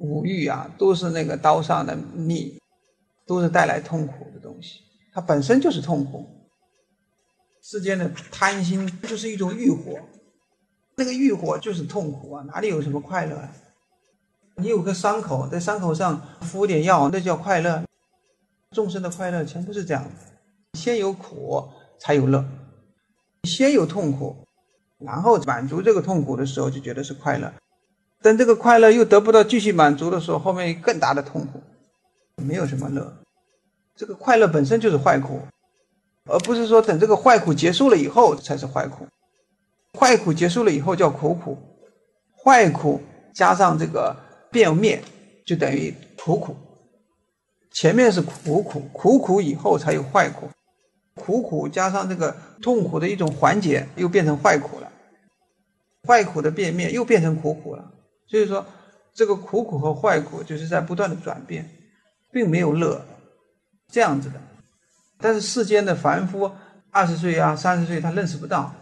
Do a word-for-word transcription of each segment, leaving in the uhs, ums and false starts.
五欲啊，都是那个刀上的蜜，都是带来痛苦的东西。它本身就是痛苦。世间的贪心就是一种欲火，那个欲火就是痛苦啊，哪里有什么快乐啊？你有个伤口，在伤口上敷点药，那叫快乐。众生的快乐全部是这样子，先有苦才有乐，先有痛苦，然后满足这个痛苦的时候就觉得是快乐，但这个快乐又得不到继续满足的时候，后面更大的痛苦，没有什么乐。这个快乐本身就是坏苦，而不是说等这个坏苦结束了以后才是坏苦。坏苦结束了以后叫苦苦，坏苦加上这个变灭就等于苦苦。前面是苦苦，苦苦以后才有坏苦，苦苦加上这个痛苦的一种环节，又变成坏苦了，坏苦的变灭又变成苦苦了。所以说这个苦苦和坏苦就是在不断的转变，并没有乐这样子的。但是世间的凡夫二十岁啊三十岁他认识不到，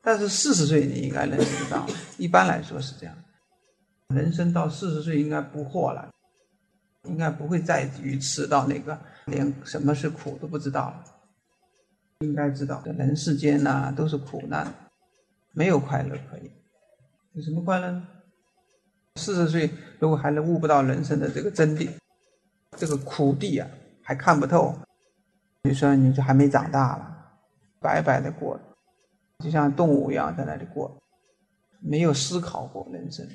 但是四十岁你应该认识得到，一般来说是这样。人生到四十岁应该不惑了，应该不会再愚痴到那个连什么是苦都不知道了。应该知道人世间啊都是苦难，没有快乐可以，有什么快乐呢？四十岁如果还能悟不到人生的这个真谛，这个苦地啊还看不透，你说你就还没长大了，白白的过了，就像动物一样在那里过，没有思考过人生。